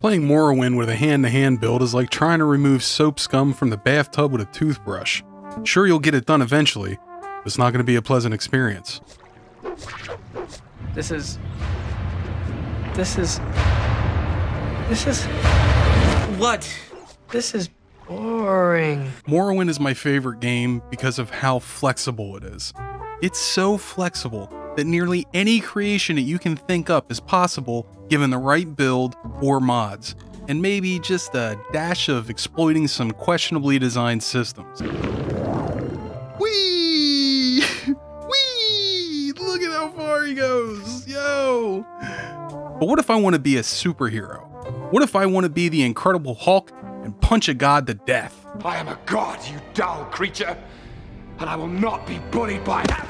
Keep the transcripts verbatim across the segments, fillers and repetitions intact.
Playing Morrowind with a hand-to-hand build is like trying to remove soap scum from the bathtub with a toothbrush. Sure, you'll get it done eventually, but it's not going to be a pleasant experience. This is... This is... This is... What? This is boring. Morrowind is my favorite game because of how flexible it is. It's so flexible that nearly any creation that you can think up is possible given the right build or mods, and maybe just a dash of exploiting some questionably designed systems. Whee! Whee! Look at how far he goes, yo! But what if I want to be a superhero? What if I want to be the Incredible Hulk and punch a god to death? I am a god, you dull creature, and I will not be bullied by that.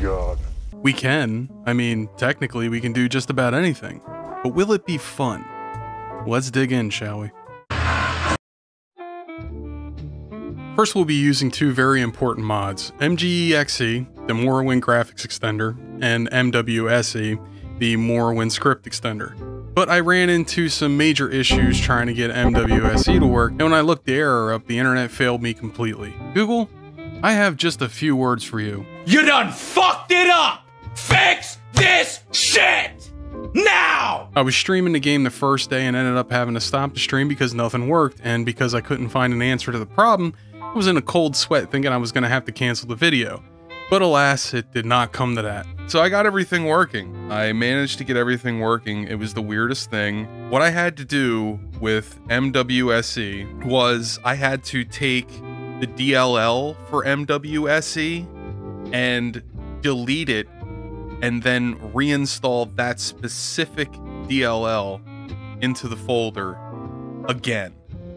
God. We can. I mean, technically we can do just about anything. But will it be fun? Let's dig in, shall we? First, we'll be using two very important mods, M G E X E, the Morrowind Graphics Extender, and M W S E, the Morrowind Script Extender. But I ran into some major issues trying to get M W S E to work, and when I looked the error up, the internet failed me completely. Google, I have just a few words for you. You done fucked it up! Fix this shit! Now! I was streaming the game the first day and ended up having to stop the stream because nothing worked, and because I couldn't find an answer to the problem, I was in a cold sweat thinking I was going to have to cancel the video. But alas, it did not come to that. So I got everything working. I managed to get everything working. It was the weirdest thing. What I had to do with M W S E was I had to take the D L L for M W S E and delete it and then reinstall that specific D L L into the folder again.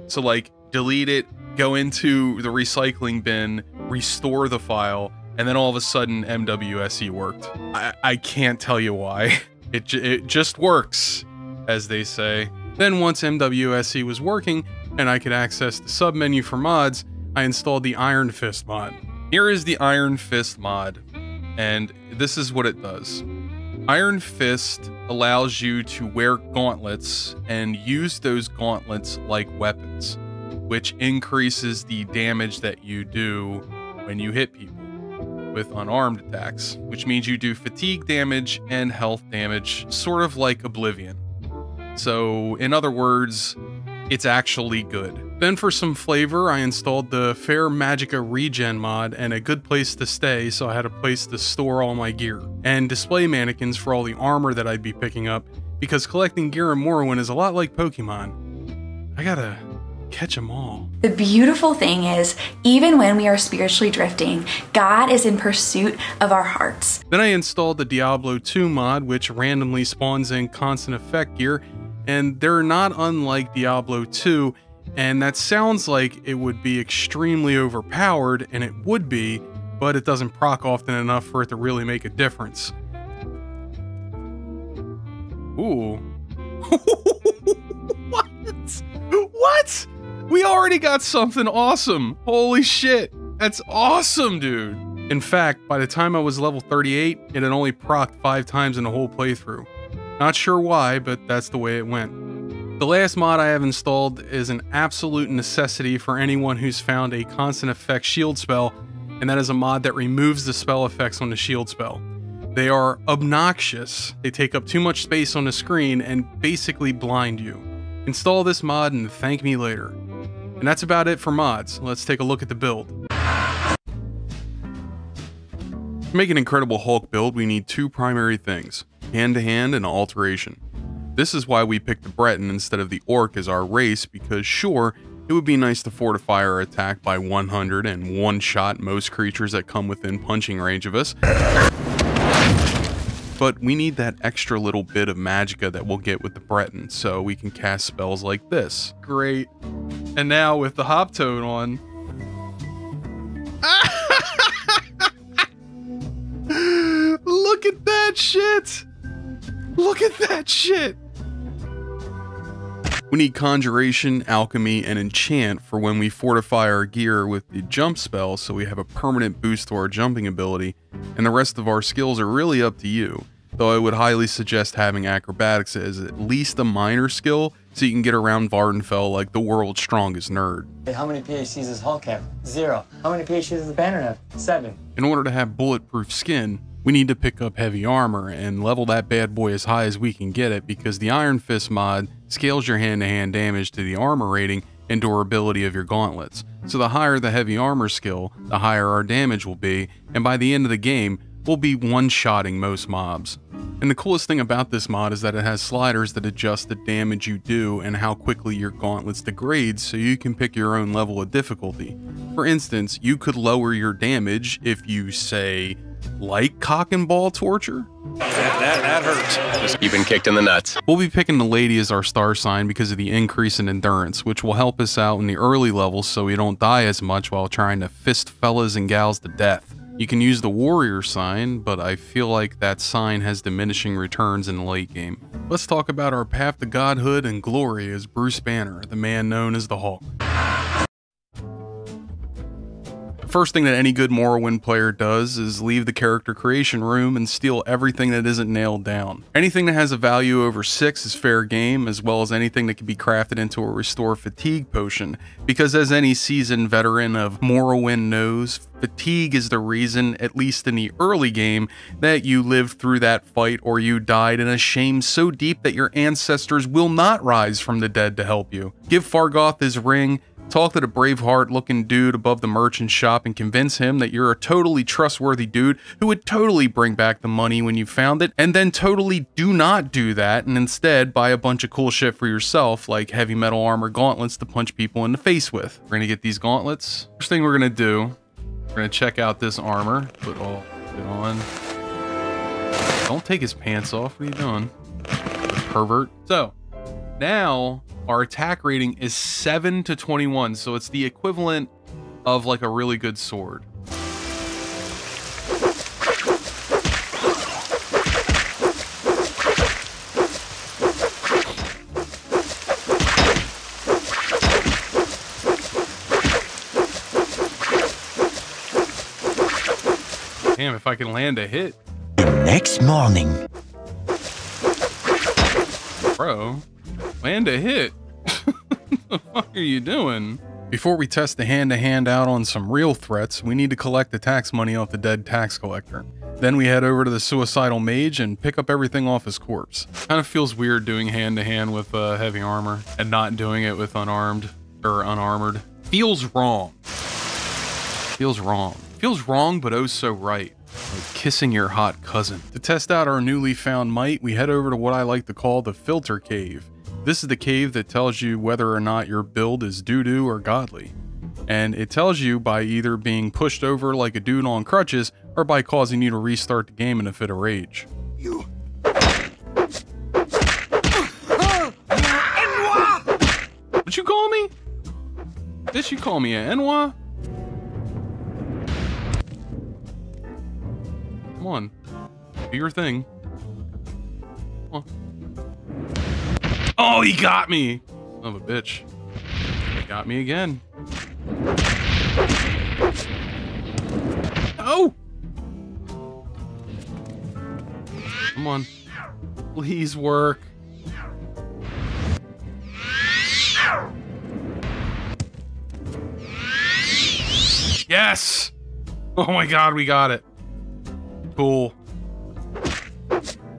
So like delete it, go into the recycling bin, restore the file, and then all of a sudden M W S E worked. I, I can't tell you why. It, it just works, as they say. Then once M W S E was working and I could access the submenu for mods, I installed the Iron Fist mod. Here is the Iron Fist mod, and this is what it does. Iron Fist allows you to wear gauntlets and use those gauntlets like weapons, which increases the damage that you do when you hit people with unarmed attacks, which means you do fatigue damage and health damage, sort of like Oblivion. So, in other words, it's actually good. Then for some flavor, I installed the Fair Magica Regen mod and a good place to stay, so I had a place to store all my gear. And display mannequins for all the armor that I'd be picking up, because collecting gear in Morrowind is a lot like Pokemon. I gotta catch them all. The beautiful thing is, even when we are spiritually drifting, God is in pursuit of our hearts. Then I installed the Diablo two mod, which randomly spawns in constant effect gear, and they're not unlike Diablo two, and that sounds like it would be extremely overpowered, and it would be, but it doesn't proc often enough for it to really make a difference. Ooh. What? What? We already got something awesome. Holy shit. That's awesome, dude. In fact, by the time I was level thirty-eight, it had only procced five times in the whole playthrough. Not sure why, but that's the way it went. The last mod I have installed is an absolute necessity for anyone who's found a constant effect shield spell, and that is a mod that removes the spell effects on the shield spell. They are obnoxious, they take up too much space on the screen, and basically blind you. Install this mod and thank me later. And that's about it for mods. Let's take a look at the build. To make an Incredible Hulk build, we need two primary things: hand-to-hand and alteration. This is why we picked the Breton instead of the Orc as our race, because sure, it would be nice to fortify our attack by one hundred and one-shot most creatures that come within punching range of us, but we need that extra little bit of magicka that we'll get with the Breton, so we can cast spells like this. Great. And now with the Hoptoad on... Look at that shit! Look at that shit! We need Conjuration, Alchemy, and Enchant for when we fortify our gear with the jump spell so we have a permanent boost to our jumping ability, and the rest of our skills are really up to you, though I would highly suggest having Acrobatics as at least a minor skill so you can get around Vardenfell like the world's strongest nerd. How many P H Cs does Hulk have? Zero. How many P H Cs does the Banner have? Seven. In order to have bulletproof skin, we need to pick up heavy armor and level that bad boy as high as we can get it, because the Iron Fist mod scales your hand-to-hand damage to the armor rating and durability of your gauntlets. So the higher the heavy armor skill, the higher our damage will be, and by the end of the game, we'll be one-shotting most mobs. And the coolest thing about this mod is that it has sliders that adjust the damage you do and how quickly your gauntlets degrade, so you can pick your own level of difficulty. For instance, you could lower your damage if you, say, like cock and ball torture? That, that, that hurts. You've been kicked in the nuts. We'll be picking the lady as our star sign because of the increase in endurance, which will help us out in the early levels so we don't die as much while trying to fist fellas and gals to death. You can use the warrior sign, but I feel like that sign has diminishing returns in the late game. Let's talk about our path to godhood and glory as Bruce Banner, the man known as the Hulk. First thing that any good Morrowind player does is leave the character creation room and steal everything that isn't nailed down. Anything that has a value over six is fair game, as well as anything that can be crafted into a restore fatigue potion, because as any seasoned veteran of Morrowind knows, fatigue is the reason, at least in the early game, that you lived through that fight or you died in a shame so deep that your ancestors will not rise from the dead to help you. Give Fargoth his ring, talk to the Braveheart-looking dude above the merchant shop and convince him that you're a totally trustworthy dude who would totally bring back the money when you found it, and then totally do not do that and instead buy a bunch of cool shit for yourself, like heavy metal armor gauntlets to punch people in the face with. We're gonna get these gauntlets. First thing we're gonna do, we're gonna check out this armor. Put all it on. Don't take his pants off. What are you doing? Pervert. So, now our attack rating is seven to twenty-one, so it's the equivalent of like a really good sword. Damn, if I can land a hit. The next morning. Bro. Land a hit. What the fuck are you doing? Before we test the hand-to-hand out on some real threats, we need to collect the tax money off the dead tax collector. Then we head over to the suicidal mage and pick up everything off his corpse. Kind of feels weird doing hand-to-hand with uh, heavy armor and not doing it with unarmed or unarmored. Feels wrong. Feels wrong. Feels wrong, but oh so right. Like kissing your hot cousin. To test out our newly found might, we head over to what I like to call the filter cave. This is the cave that tells you whether or not your build is doo-doo or godly. And it tells you by either being pushed over like a dude on crutches or by causing you to restart the game in a fit of rage. You. Did you call me? Did you call me an N Y? Come on. Do your thing. Come on. Oh, he got me! Son of a bitch. He got me again. Oh! Come on. Please work. Yes! Oh my god, we got it. Cool.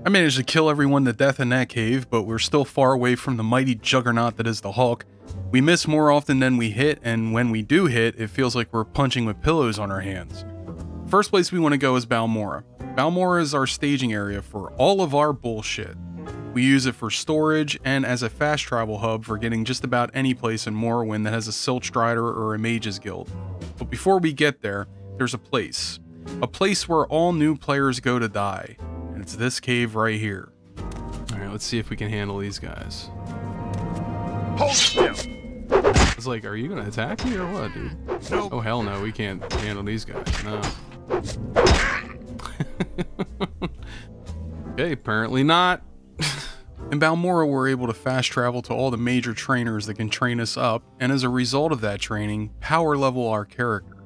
I managed to kill everyone to death in that cave, but we're still far away from the mighty juggernaut that is the Hulk. We miss more often than we hit, and when we do hit, it feels like we're punching with pillows on our hands. First place we want to go is Balmora. Balmora is our staging area for all of our bullshit. We use it for storage and as a fast travel hub for getting just about any place in Morrowind that has a Silchstrider or a Mage's Guild. But before we get there, there's a place. A place where all new players go to die. It's this cave right here. All right, let's see if we can handle these guys. Hold him. It's like, are you gonna attack me or what, dude? Nope. Oh hell no, we can't handle these guys. No. Okay, apparently not. In Balmora, we're able to fast travel to all the major trainers that can train us up, and as a result of that training, power level our character.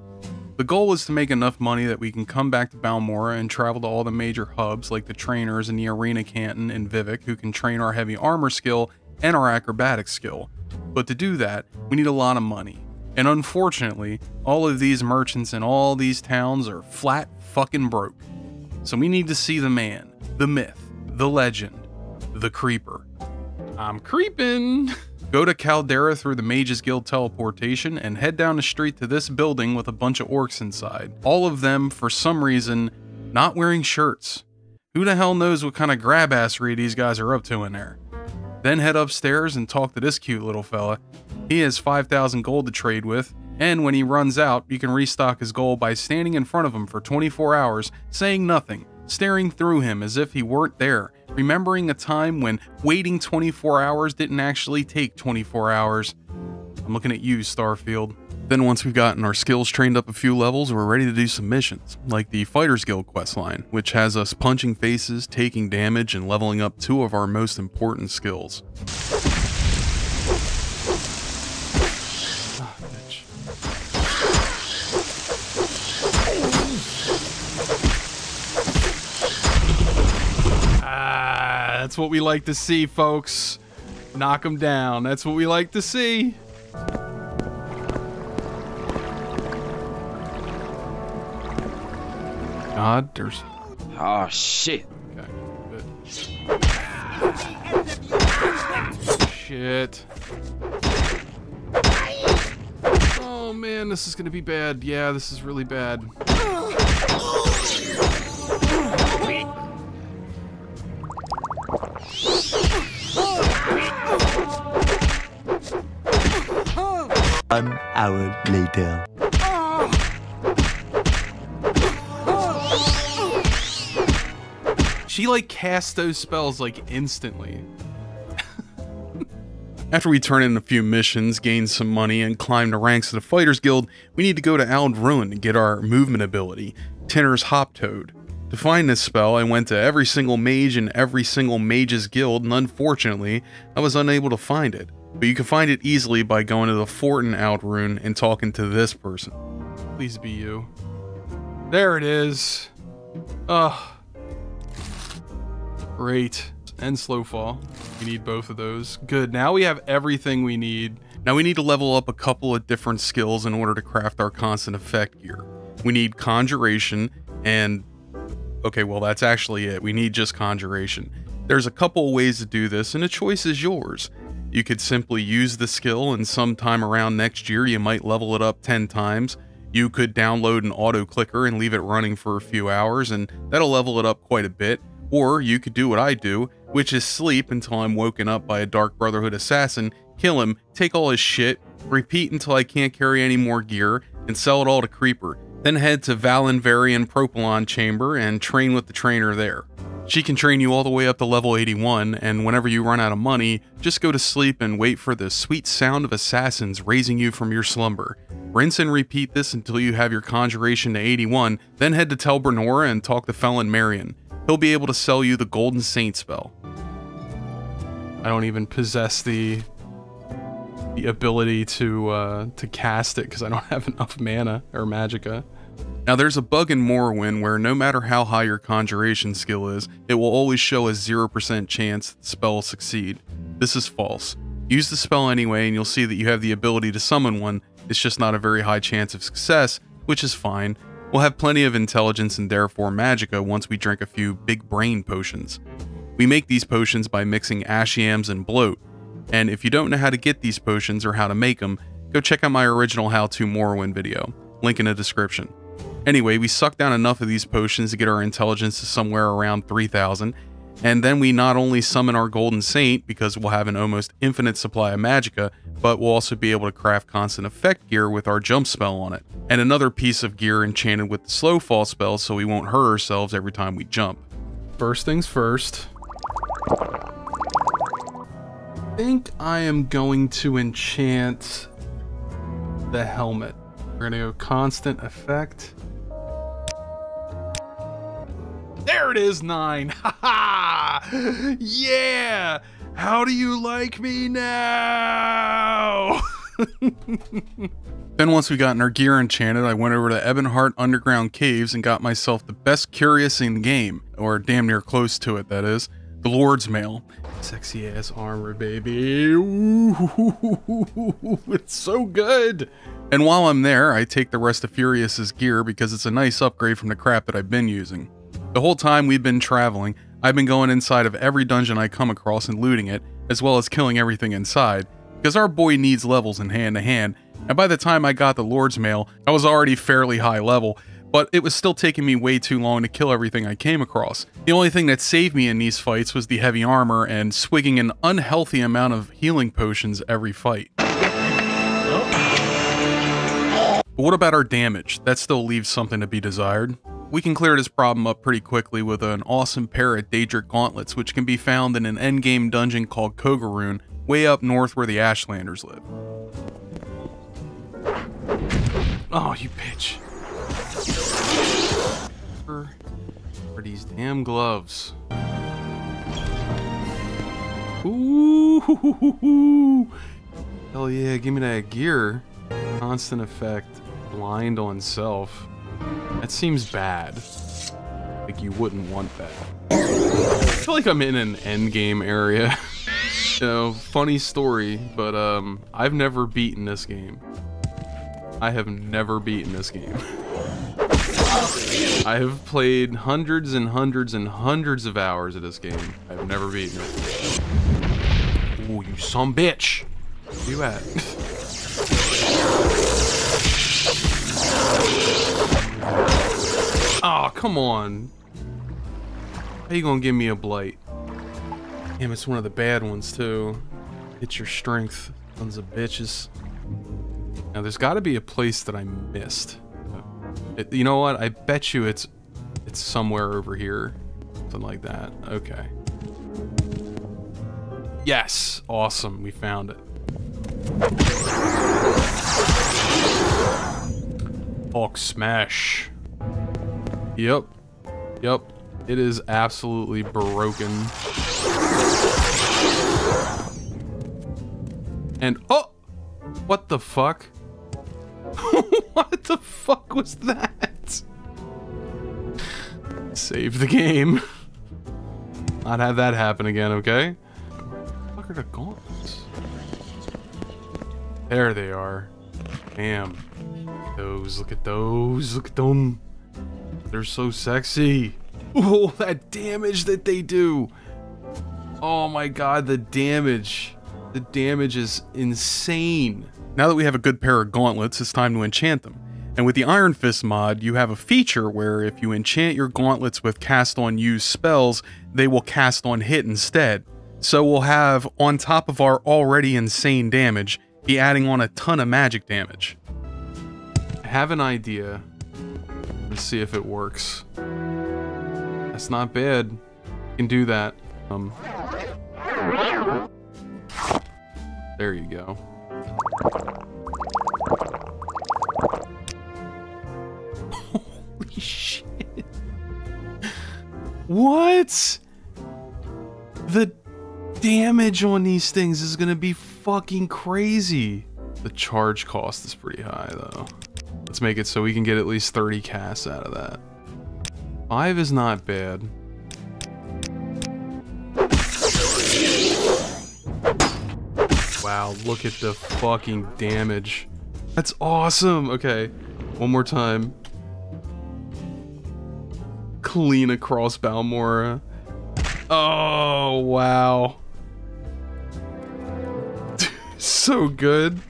The goal is to make enough money that we can come back to Balmora and travel to all the major hubs like the trainers in the Arena Canton and Vivec, who can train our heavy armor skill and our acrobatic skill. But to do that, we need a lot of money. And unfortunately, all of these merchants in all these towns are flat fucking broke. So we need to see the man, the myth, the legend, the creeper. I'm creeping. Go to Caldera through the Mage's Guild teleportation and head down the street to this building with a bunch of orcs inside. All of them, for some reason, not wearing shirts. Who the hell knows what kind of grabassery these guys are up to in there? Then head upstairs and talk to this cute little fella. He has five thousand gold to trade with, and when he runs out, you can restock his gold by standing in front of him for twenty-four hours, saying nothing, staring through him as if he weren't there, remembering a time when waiting twenty-four hours didn't actually take twenty-four hours. I'm looking at you, Starfield. Then once we've gotten our skills trained up a few levels, we're ready to do some missions, like the Fighters Guild questline, which has us punching faces, taking damage, and leveling up two of our most important skills. Ah, that's what we like to see, folks. Knock them down. That's what we like to see. God, there's... Oh, shit. Okay, good. Shit. Oh, man, this is gonna be bad. Yeah, this is really bad. One hour later. She like cast those spells like instantly. After we turn in a few missions, gain some money, and climb the ranks of the Fighters Guild, we need to go to Ald'ruhn to get our movement ability, Tinner's Hop Toad. To find this spell, I went to every single mage in every single Mage's Guild, and unfortunately, I was unable to find it. But you can find it easily by going to the fort in Ald'ruhn and talking to this person. Please be you. There it is. Ugh. Great. And slow fall. We need both of those. Good. Now we have everything we need. Now we need to level up a couple of different skills in order to craft our constant effect gear. We need conjuration and... Okay, well, that's actually it. We need just conjuration. There's a couple of ways to do this, and the choice is yours. You could simply use the skill, and sometime around next year, you might level it up ten times. You could download an auto clicker and leave it running for a few hours, and that'll level it up quite a bit. Or you could do what I do, which is sleep until I'm woken up by a Dark Brotherhood assassin, kill him, take all his shit, repeat until I can't carry any more gear, and sell it all to Creeper. Then head to Valinvarian Propylon Chamber and train with the trainer there. She can train you all the way up to level eighty-one, and whenever you run out of money, just go to sleep and wait for the sweet sound of assassins raising you from your slumber. Rinse and repeat this until you have your conjuration to eighty-one, then head to Telvanni and talk to Felon Marion. He'll be able to sell you the Golden Saint spell. I don't even possess the the ability to uh, to cast it because I don't have enough mana or magicka. Now there's a bug in Morrowind where no matter how high your conjuration skill is, it will always show a zero percent chance that the spell will succeed. This is false. Use the spell anyway and you'll see that you have the ability to summon one, it's just not a very high chance of success, which is fine. We'll have plenty of intelligence and therefore magicka once we drink a few big brain potions. We make these potions by mixing ashiams and bloat, and if you don't know how to get these potions or how to make them, go check out my original how-to Morrowind video, link in the description. Anyway, we suck down enough of these potions to get our intelligence to somewhere around three thousand, and then we not only summon our Golden Saint because we'll have an almost infinite supply of magicka, but we'll also be able to craft constant effect gear with our jump spell on it, and another piece of gear enchanted with the slow fall spell so we won't hurt ourselves every time we jump. First things first. I think I am going to enchant the helmet. We're gonna go constant effect. There it is, nine. Ha ha! Yeah! How do you like me now? Then once we gotten our gear enchanted, I went over to Ebonheart Underground Caves and got myself the best curious in the game, or damn near close to it, that is, the Lord's Mail. Sexy ass armor, baby. Ooh, it's so good. And while I'm there, I take the rest of Furious's gear because it's a nice upgrade from the crap that I've been using. The whole time we've been traveling, I've been going inside of every dungeon I come across and looting it, as well as killing everything inside, because our boy needs levels in hand to hand. And by the time I got the Lord's Mail, I was already fairly high level, but it was still taking me way too long to kill everything I came across. The only thing that saved me in these fights was the heavy armor and swigging an unhealthy amount of healing potions every fight. But what about our damage? That still leaves something to be desired. We can clear this problem up pretty quickly with an awesome pair of Daedric gauntlets, which can be found in an endgame dungeon called Kogaroon, way up north where the Ashlanders live. Oh, you bitch. Where are these damn gloves? Ooh, hoo, hoo, hoo, hoo. Hell yeah, give me that gear. Constant effect, blind on self. That seems bad. Like you wouldn't want that. I feel like I'm in an endgame area. You know, funny story, but um, I've never beaten this game. I have never beaten this game. I have played hundreds and hundreds and hundreds of hours of this game. I've never beaten it. Ooh, you son of a bitch! Where you at? Aw, oh, come on. How you gonna give me a blight? Damn, it's one of the bad ones too. Get your strength, sons of bitches. Now, there's got to be a place that I missed. It, you know what? I bet you it's it's somewhere over here. Something like that. Okay. Yes! Awesome. We found it. Hulk smash. Yep. Yep. It is absolutely broken. And oh! What the fuck? What the fuck was that? Save the game. Not have that happen again, okay? Where the fuck are the gauntlets? There they are. Damn. Those, look at those, look at them. They're so sexy. Oh, that damage that they do. Oh my god, the damage. The damage is insane. Now that we have a good pair of gauntlets, it's time to enchant them. And with the Iron Fist mod, you have a feature where if you enchant your gauntlets with cast on used spells, they will cast on hit instead. So we'll have, on top of our already insane damage, be adding on a ton of magic damage. I have an idea. Let's see if it works. That's not bad. You can do that. Um, there you go. Holy shit. What? The damage on these things is gonna be fucking crazy. The charge cost is pretty high though. Let's make it so we can get at least thirty casts out of that. Five is not bad. Wow, look at the fucking damage. That's awesome. Okay, one more time. Clean across Balmora. Oh, wow. So good.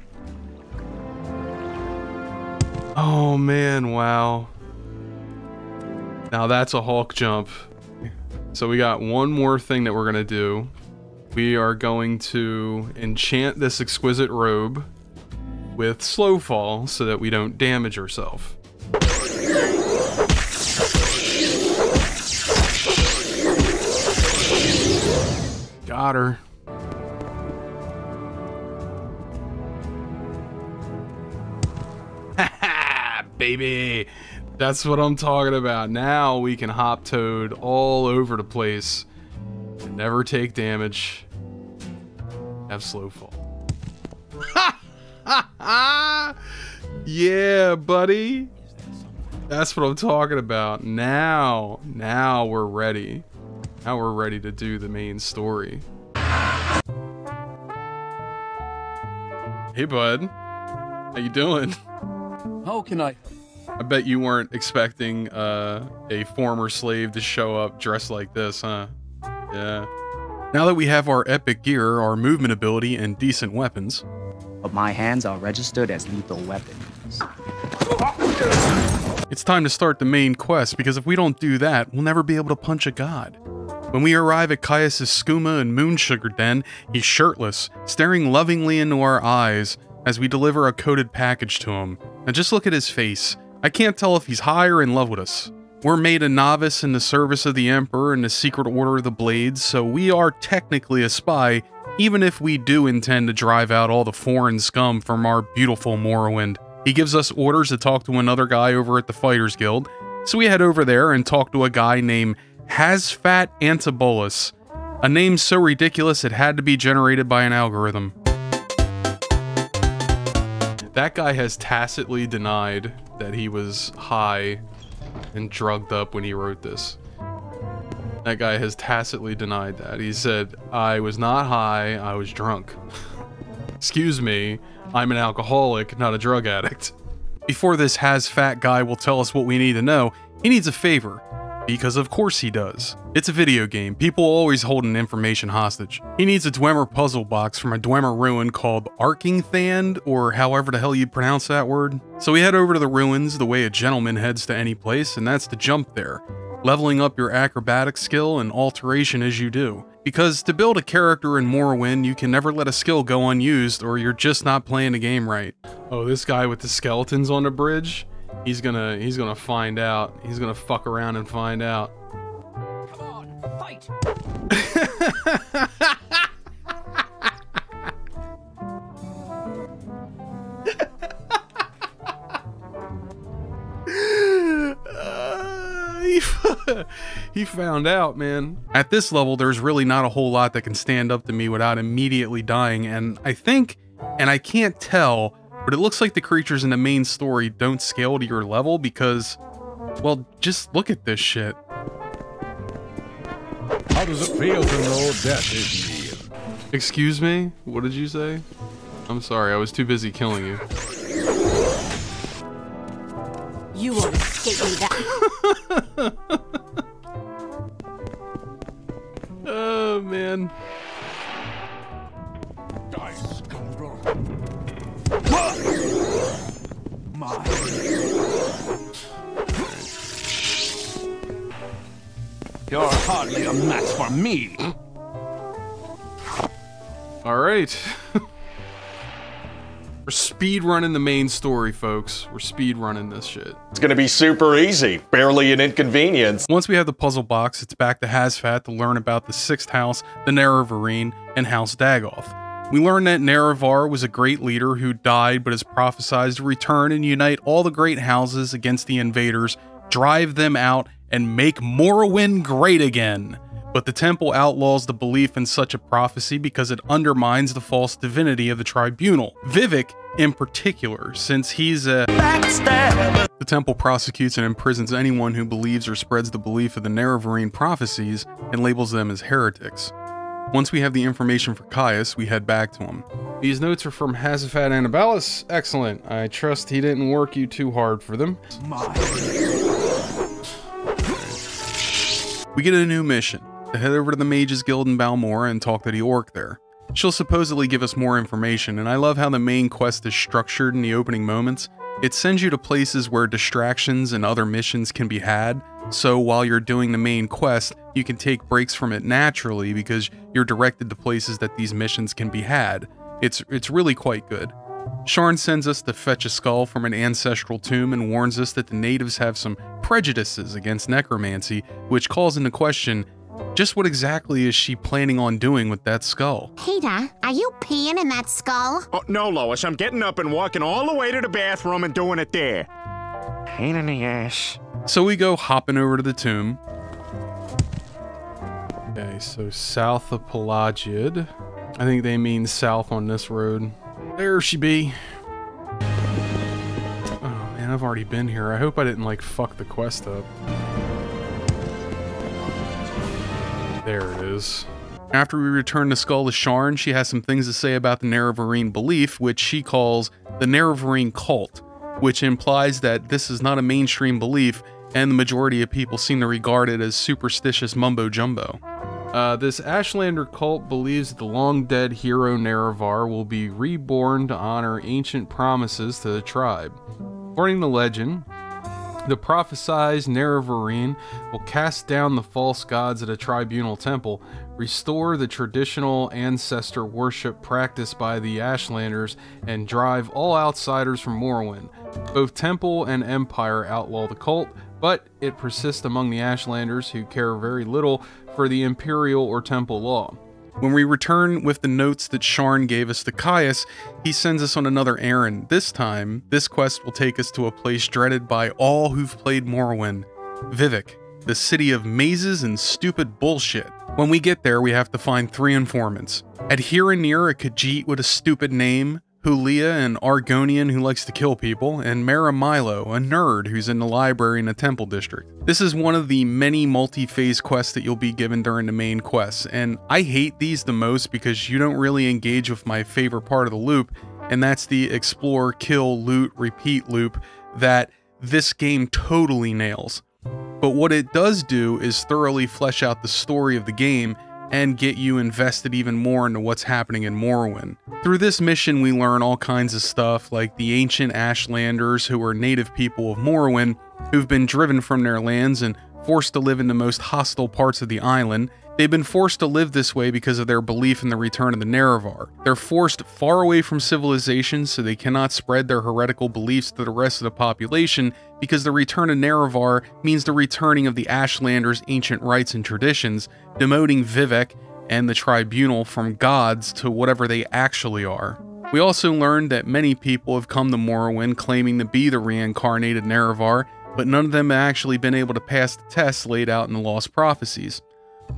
Oh, man, wow. Now that's a Hulk jump. So we got one more thing that we're gonna do. We are going to enchant this exquisite robe with slow fall so that we don't damage ourselves. Got her. Ha ha, baby. That's what I'm talking about. Now we can hop toad all over the place and never take damage. Have slow fall. Ha! Ha! Ha! Yeah, buddy. That's what I'm talking about. Now, now we're ready. Now we're ready to do the main story. Hey, bud. How you doing? How can I? I bet you weren't expecting uh, a former slave to show up dressed like this, huh? Yeah. Now that we have our epic gear, our movement ability, and decent weapons. But my hands are registered as lethal weapons. It's time to start the main quest, because if we don't do that, we'll never be able to punch a god. When we arrive at Caius' skooma and moonsugar den, he's shirtless, staring lovingly into our eyes as we deliver a coded package to him. Now just look at his face. I can't tell if he's high or in love with us. We're made a novice in the service of the Emperor and the Secret Order of the Blades, so we are technically a spy, even if we do intend to drive out all the foreign scum from our beautiful Morrowind. He gives us orders to talk to another guy over at the Fighters Guild, so we head over there and talk to a guy named Hasphat Antabolis, a name so ridiculous it had to be generated by an algorithm. That guy has tacitly denied that he was high and drugged up when he wrote this. That guy has tacitly denied that. He said, I was not high, I was drunk. Excuse me, I'm an alcoholic, not a drug addict. Before this Hasphat guy will tell us what we need to know, he needs a favor. Because of course he does. It's a video game. People always hold an information hostage. He needs a Dwemer puzzle box from a Dwemer ruin called Arkingthand, or however the hell you pronounce that word. So we head over to the ruins the way a gentleman heads to any place, and that's to jump there, leveling up your acrobatic skill and alteration as you do. Because to build a character in Morrowind, you can never let a skill go unused, or you're just not playing the game right. Oh, this guy with the skeletons on the bridge? He's gonna, he's gonna find out. He's gonna fuck around and find out. Come on, fight! uh, he, he found out, man. At this level, there's really not a whole lot that can stand up to me without immediately dying, and I think, and I can't tell, but it looks like the creatures in the main story don't scale to your level because, well, just look at this shit. How does it feel to know death is near? Excuse me? What did you say? I'm sorry, I was too busy killing you. You won't escape me that. Oh, man. Die, scoundrel. My. You're hardly a match for me. All right. We're speed running the main story, folks. We're speed running this shit. It's gonna be super easy, barely an inconvenience. Once we have the puzzle box, it's back to Hasphat to learn about the Sixth House, the Nerevarine, and House Dagoth. We learn that Nerevar was a great leader who died but is prophesied to return and unite all the great houses against the invaders, drive them out, and make Morrowind great again. But the temple outlaws the belief in such a prophecy because it undermines the false divinity of the tribunal. Vivec, in particular, since he's a backstabber. The temple prosecutes and imprisons anyone who believes or spreads the belief of the Nerevarine prophecies and labels them as heretics. Once we have the information for Caius, we head back to him. These notes are from Hasphat Antabolis. Excellent. I trust he didn't work you too hard for them. My. We get a new mission, to head over to the Mage's Guild in Balmora and talk to the orc there. She'll supposedly give us more information, and I love how the main quest is structured in the opening moments. It sends you to places where distractions and other missions can be had, so while you're doing the main quest, you can take breaks from it naturally because you're directed to places that these missions can be had. It's, it's really quite good. Sharn sends us to fetch a skull from an ancestral tomb and warns us that the natives have some prejudices against necromancy, which calls into question, just what exactly is she planning on doing with that skull? Peter, are you peeing in that skull? Oh, no, Lois, I'm getting up and walking all the way to the bathroom and doing it there. pain in the ass. So we go hopping over to the tomb. Okay, so south of Pelagiad. I think they mean south on this road. There she be. Oh man, I've already been here. I hope I didn't like fuck the quest up. There it is. After we return to Skull of Sharn, she has some things to say about the Nerevarine belief, which she calls the Nerevarine cult, which implies that this is not a mainstream belief, and the majority of people seem to regard it as superstitious mumbo-jumbo. Uh, this Ashlander cult believes that the long-dead hero Nerevar will be reborn to honor ancient promises to the tribe. According to legend, the prophesied Nerevarine will cast down the false gods at a tribunal temple, restore the traditional ancestor worship practiced by the Ashlanders, and drive all outsiders from Morrowind. Both temple and empire outlaw the cult, but it persists among the Ashlanders, who care very little for the imperial or temple law. When we return with the notes that Sharn gave us to Caius, he sends us on another errand. This time, this quest will take us to a place dreaded by all who've played Morrowind, Vivec, the city of mazes and stupid bullshit. When we get there, we have to find three informants. Adhirinir, a Khajiit with a stupid name, Hulia, an Argonian who likes to kill people, and Mara Milo, a nerd who's in the library in a temple district. This is one of the many multi-phase quests that you'll be given during the main quests, and I hate these the most because you don't really engage with my favorite part of the loop, and that's the explore, kill, loot, repeat loop that this game totally nails. But what it does do is thoroughly flesh out the story of the game and get you invested even more into what's happening in Morrowind. Through this mission, we learn all kinds of stuff, like the ancient Ashlanders, who are native people of Morrowind, who've been driven from their lands and forced to live in the most hostile parts of the island. They've been forced to live this way because of their belief in the return of the Nerevar. They're forced far away from civilization, so they cannot spread their heretical beliefs to the rest of the population, because the return of Nerevar means the returning of the Ashlanders' ancient rites and traditions, demoting Vivec and the Tribunal from gods to whatever they actually are. We also learned that many people have come to Morrowind claiming to be the reincarnated Nerevar, but none of them have actually been able to pass the tests laid out in the Lost Prophecies.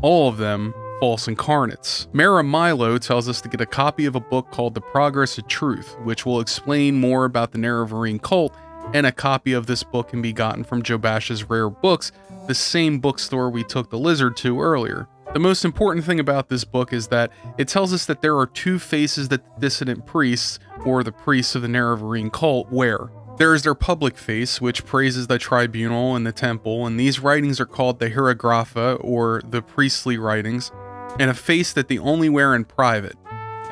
All of them false incarnates. Mara Milo tells us to get a copy of a book called The Progress of Truth, which will explain more about the Nerevarine cult, and a copy of this book can be gotten from Jobash's Rare Books, the same bookstore we took the lizard to earlier. The most important thing about this book is that it tells us that there are two faces that the dissident priests, or the priests of the Nerevarine cult, wear. There is their public face, which praises the tribunal and the temple, and these writings are called the Hierographa, or the priestly writings, and a face that they only wear in private,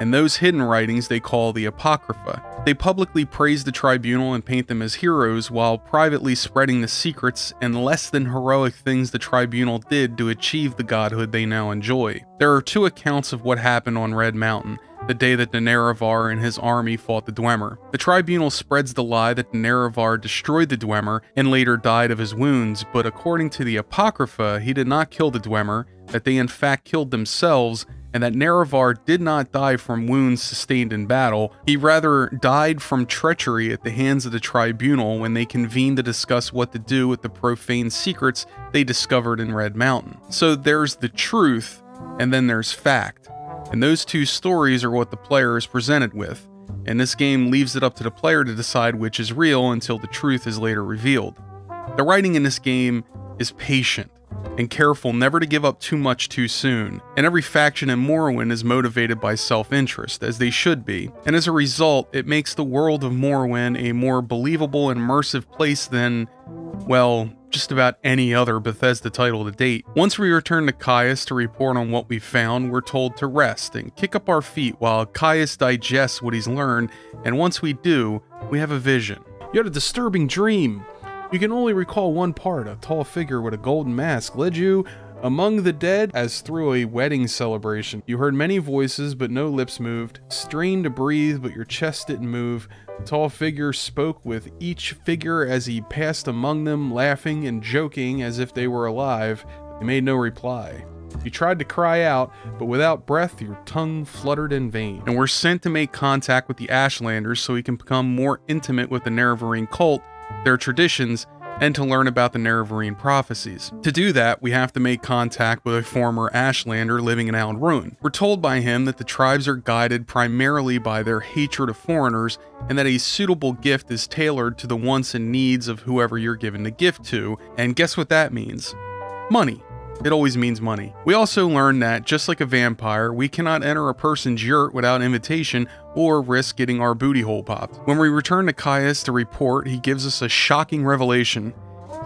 and those hidden writings they call the Apocrypha. They publicly praise the tribunal and paint them as heroes, while privately spreading the secrets and less than heroic things the tribunal did to achieve the godhood they now enjoy. There are two accounts of what happened on Red Mountain, the day that the Nerevar and his army fought the Dwemer. The Tribunal spreads the lie that the Nerevar destroyed the Dwemer and later died of his wounds, but according to the Apocrypha, he did not kill the Dwemer, that they in fact killed themselves, and that Nerevar did not die from wounds sustained in battle. He rather died from treachery at the hands of the Tribunal when they convened to discuss what to do with the profane secrets they discovered in Red Mountain. So there's the truth, and then there's fact. And those two stories are what the player is presented with, and this game leaves it up to the player to decide which is real until the truth is later revealed. The writing in this game is patient and careful never to give up too much too soon, and every faction in Morrowind is motivated by self-interest, as they should be, and as a result, it makes the world of Morrowind a more believable and immersive place than, well, just about any other Bethesda title to date. Once we return to Caius to report on what we found, we're told to rest and kick up our feet while Caius digests what he's learned, and once we do, we have a vision. You had a disturbing dream. You can only recall one part. A tall figure with a golden mask led you among the dead as through a wedding celebration. You heard many voices, but no lips moved. Strained to breathe, but your chest didn't move. The tall figure spoke with each figure as he passed among them, laughing and joking as if they were alive. They made no reply. You tried to cry out, but without breath, your tongue fluttered in vain. And we're sent to make contact with the Ashlanders so we can become more intimate with the Nerevarine cult, their traditions, and to learn about the Nerevarine prophecies. To do that, we have to make contact with a former Ashlander living in Ald'ruhn. We're told by him that the tribes are guided primarily by their hatred of foreigners, and that a suitable gift is tailored to the wants and needs of whoever you're given the gift to, and guess what that means? Money. It always means money. We also learn that, just like a vampire, we cannot enter a person's yurt without invitation or risk getting our booty hole popped. When we return to Caius to report, he gives us a shocking revelation.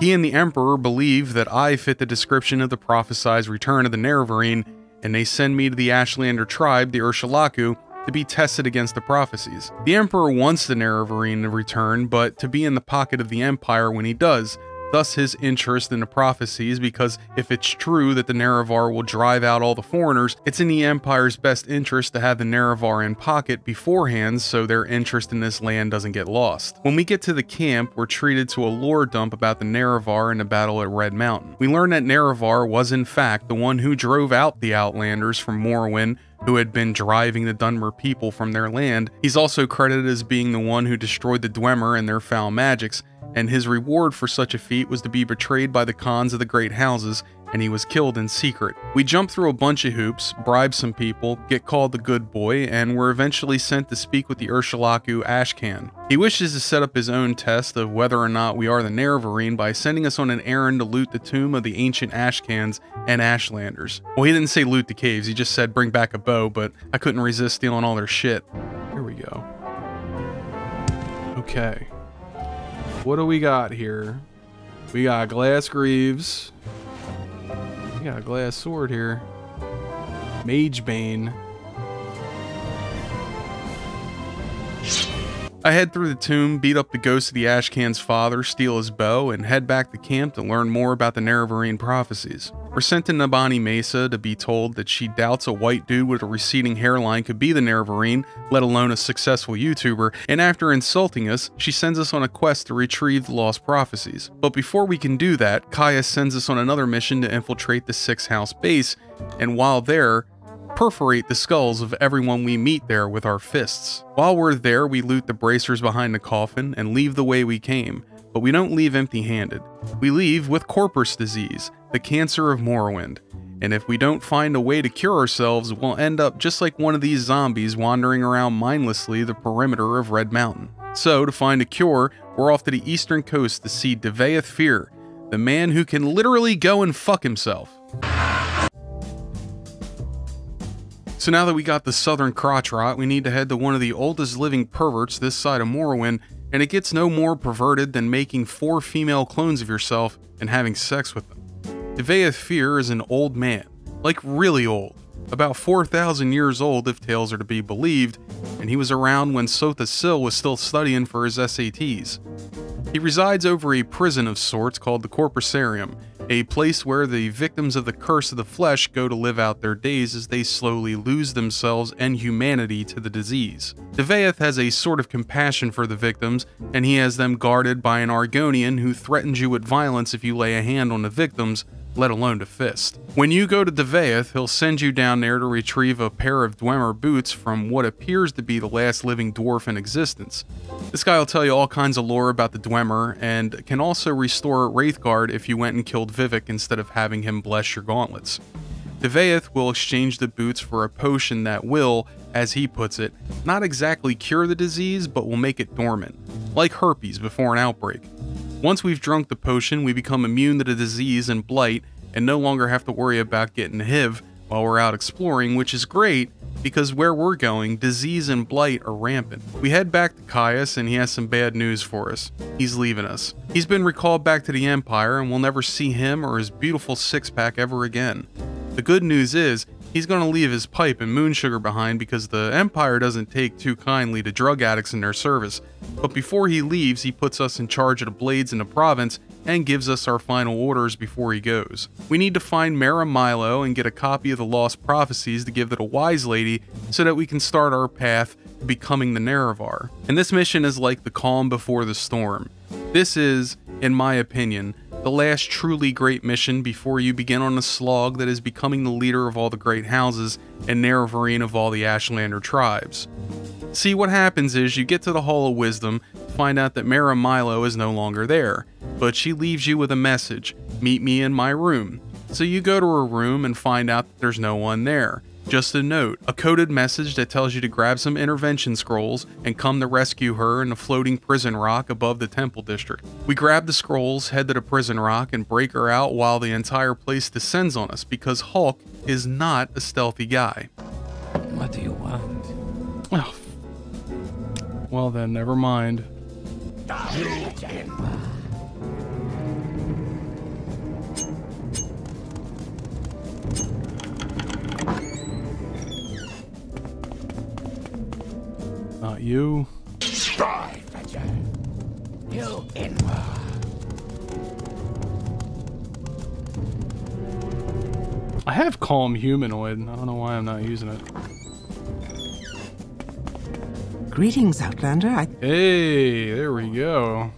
He and the Emperor believe that I fit the description of the prophesied return of the Nerevarine, and they send me to the Ashlander tribe, the Urshalaku, to be tested against the prophecies. The Emperor wants the Nerevarine to return, but to be in the pocket of the Empire when he does, thus his interest in the prophecies, because if it's true that the Nerevar will drive out all the foreigners, it's in the Empire's best interest to have the Nerevar in pocket beforehand so their interest in this land doesn't get lost. When we get to the camp, we're treated to a lore dump about the Nerevar and the battle at Red Mountain. We learn that Nerevar was in fact the one who drove out the Outlanders from Morrowind, who had been driving the Dunmer people from their land. He's also credited as being the one who destroyed the Dwemer and their foul magics, and his reward for such a feat was to be betrayed by the Khans of the Great Houses, and he was killed in secret. We jump through a bunch of hoops, bribe some people, get called the good boy, and we're eventually sent to speak with the Urshalaku Ashcan. He wishes to set up his own test of whether or not we are the Nerevarine by sending us on an errand to loot the tomb of the ancient Ashcans and Ashlanders. Well, he didn't say loot the caves, he just said bring back a bow, but I couldn't resist stealing all their shit. Here we go. Okay. What do we got here? We got glass greaves. We got a glass sword here. Magebane. I head through the tomb, beat up the ghost of the Ashcan's father, steal his bow, and head back to camp to learn more about the Nerevarine prophecies. We're sent to Nabani Mesa to be told that she doubts a white dude with a receding hairline could be the Nerevarine, let alone a successful YouTuber, and after insulting us, she sends us on a quest to retrieve the lost prophecies. But before we can do that, Caius sends us on another mission to infiltrate the Sixth House base, and while there, perforate the skulls of everyone we meet there with our fists. While we're there, we loot the bracers behind the coffin and leave the way we came, but we don't leave empty-handed. We leave with Corpus disease, the cancer of Morrowind, and if we don't find a way to cure ourselves, we'll end up just like one of these zombies wandering around mindlessly the perimeter of Red Mountain. So, to find a cure, we're off to the eastern coast to see Divayth Fyr, the man who can literally go and fuck himself. So now that we got the southern crotch rot, we need to head to one of the oldest living perverts this side of Morrowind, and it gets no more perverted than making four female clones of yourself and having sex with them. Divayth Fyr is an old man, like really old, about four thousand years old if tales are to be believed, and he was around when Sotha Sill was still studying for his S A Ts. He resides over a prison of sorts called the Corpusarium, a place where the victims of the curse of the flesh go to live out their days as they slowly lose themselves and humanity to the disease. Divayth has a sort of compassion for the victims, and he has them guarded by an Argonian who threatens you with violence if you lay a hand on the victims, let alone to fist. When you go to Divayth, he'll send you down there to retrieve a pair of Dwemer boots from what appears to be the last living dwarf in existence. This guy will tell you all kinds of lore about the Dwemer, and can also restore Wraithguard if you went and killed Vivec instead of having him bless your gauntlets. Divayth will exchange the boots for a potion that will, as he puts it, not exactly cure the disease, but will make it dormant, like herpes before an outbreak. Once we've drunk the potion, we become immune to the disease and blight, and no longer have to worry about getting H I V while we're out exploring, which is great, because where we're going, disease and blight are rampant. We head back to Caius, and he has some bad news for us. He's leaving us. He's been recalled back to the Empire, and we'll never see him or his beautiful six-pack ever again. The good news is, he's going to leave his pipe and moon sugar behind because the Empire doesn't take too kindly to drug addicts in their service. But before he leaves, he puts us in charge of the Blades in the province and gives us our final orders before he goes. We need to find Mara Milo and get a copy of the Lost Prophecies to give to the Wise Lady so that we can start our path to becoming the Nerevar. And this mission is like the calm before the storm. This is, in my opinion, the last truly great mission before you begin on a slog that is becoming the leader of all the great houses and Nerevarine of all the Ashlander tribes. See, what happens is you get to the Hall of Wisdom, find out that Mara Milo is no longer there. but she leaves you with a message, "Meet me in my room." So you go to her room and find out that there's no one there. Just a note, a coded message that tells you to grab some intervention scrolls and come to rescue her in a floating prison rock above the temple district. We grab the scrolls, head to the prison rock, and break her out while the entire place descends on us because Hulk is not a stealthy guy. What do you want? Oh. Well then, never mind. Not you. You in. I have Calm Humanoid. I don't know why I'm not using it. Greetings, Outlander. I hey, there we go.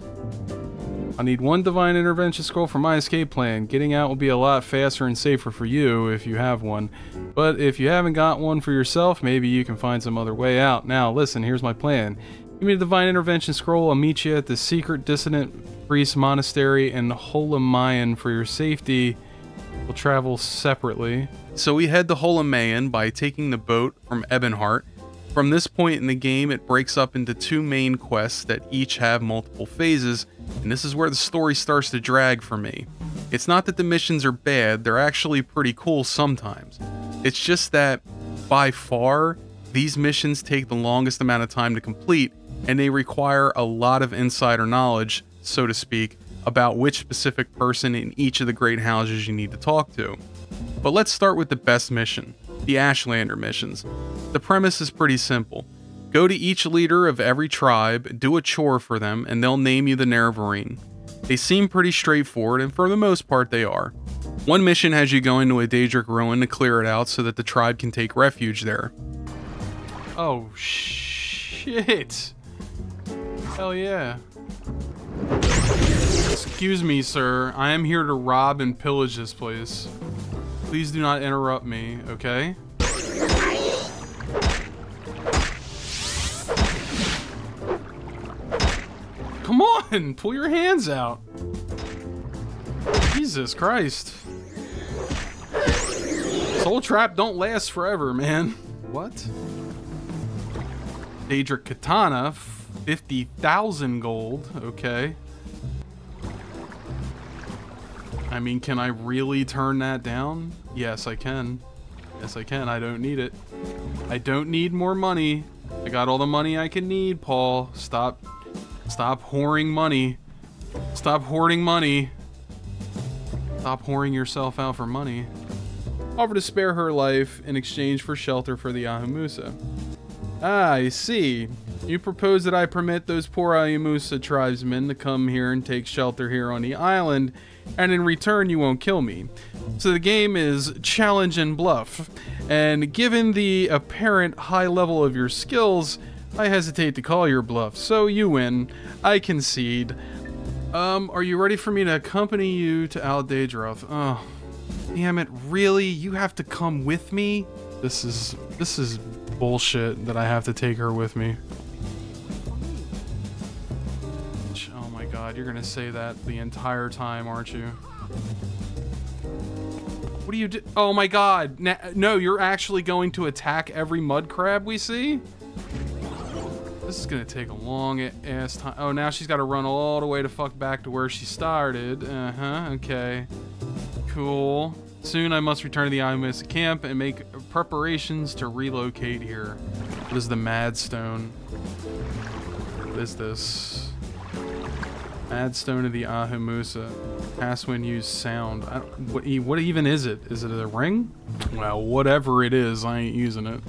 I need one divine intervention scroll for my escape plan. Getting out will be a lot faster and safer for you if you have one. But if you haven't got one for yourself, maybe you can find some other way out. Now, listen, here's my plan. Give me the divine intervention scroll. I'll meet you at the secret dissident priest monastery in Holamayan for your safety. We'll travel separately. So we head to Holamayan by taking the boat from Ebonheart. From this point in the game, it breaks up into two main quests that each have multiple phases, and this is where the story starts to drag for me. It's not that the missions are bad, they're actually pretty cool sometimes. It's just that, by far, these missions take the longest amount of time to complete, and they require a lot of insider knowledge, so to speak, about which specific person in each of the great houses you need to talk to. But let's start with the best mission, the Ashlander missions. The premise is pretty simple. Go to each leader of every tribe, do a chore for them, and they'll name you the Nerevarine. They seem pretty straightforward, and for the most part they are. One mission has you going to a Daedric ruin to clear it out so that the tribe can take refuge there. Oh shit! Hell yeah. Excuse me, sir. I am here to rob and pillage this place. Please do not interrupt me, okay? Come on, pull your hands out. Jesus Christ. This whole trap don't last forever, man. What? Daedric Katana, fifty thousand gold, okay. I mean, can I really turn that down? Yes, I can. Yes, I can, I don't need it. I don't need more money. I got all the money I can need, Paul. Stop. Stop whoring money. Stop hoarding money. Stop whoring yourself out for money. Offer to spare her life in exchange for shelter for the Ahemmusa. Ah, I see. You propose that I permit those poor Ahemmusa tribesmen to come here and take shelter here on the island, and in return you won't kill me. So the game is challenge and bluff, and given the apparent high level of your skills, I hesitate to call your bluff, so you win. I concede. Um, are you ready for me to accompany you to Aldaedroth? Oh, damn it, really? You have to come with me? This is, this is bullshit that I have to take her with me. Oh my god, you're gonna say that the entire time, aren't you? What do you do? Oh my god, no, you're actually going to attack every mud crab we see? This is gonna take a long ass time. Oh, now she's gotta run all the way to fuck back to where she started. Uh-huh, okay. Cool. Soon I must return to the Ahemmusa camp and make preparations to relocate here. What is the Madstone? What is this? Madstone of the Ahemmusa. Pass when used sound. I don't, what, what even is it? Is it a ring? Well, whatever it is, I ain't using it.